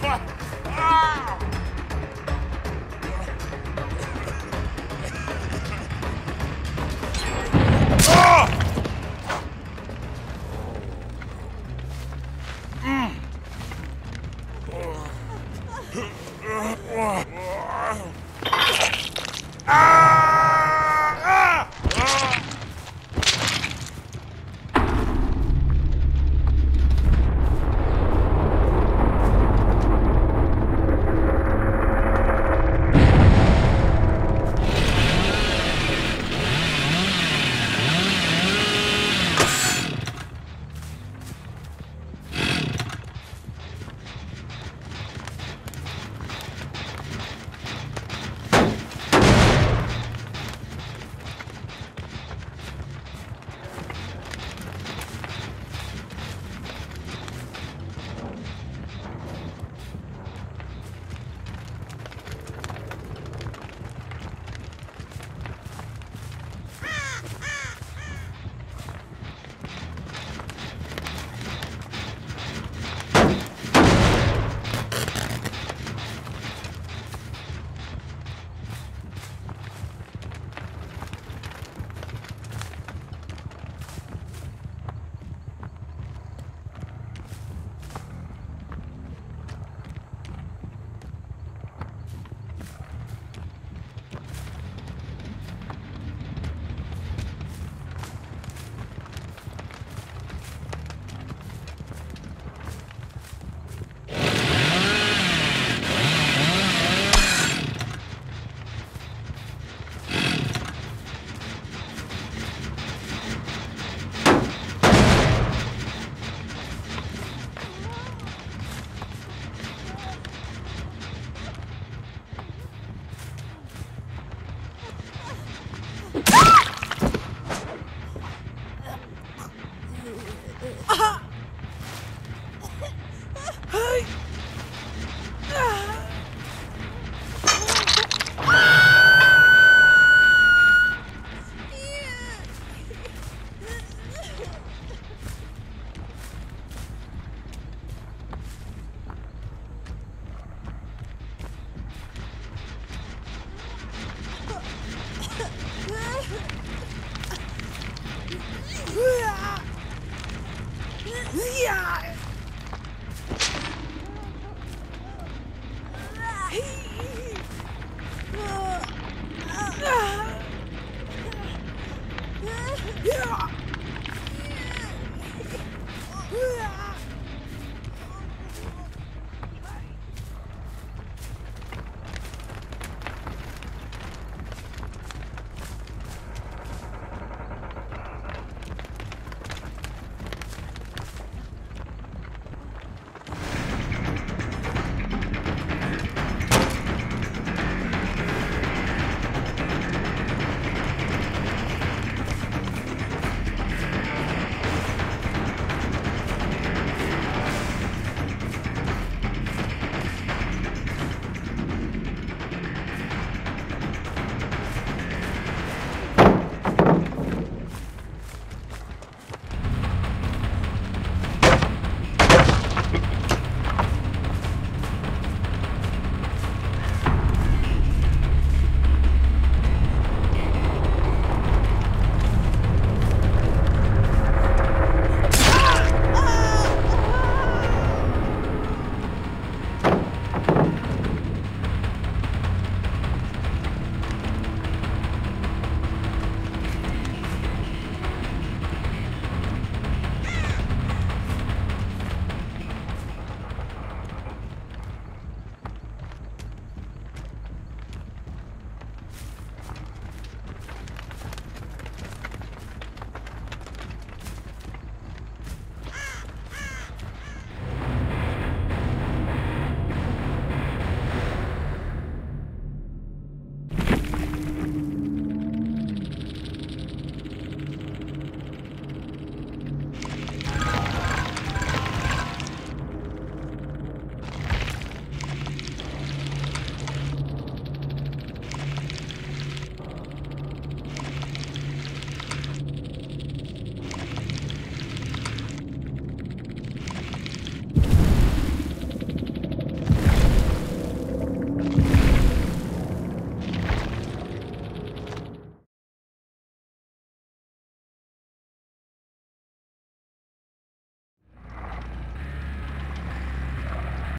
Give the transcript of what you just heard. Ha!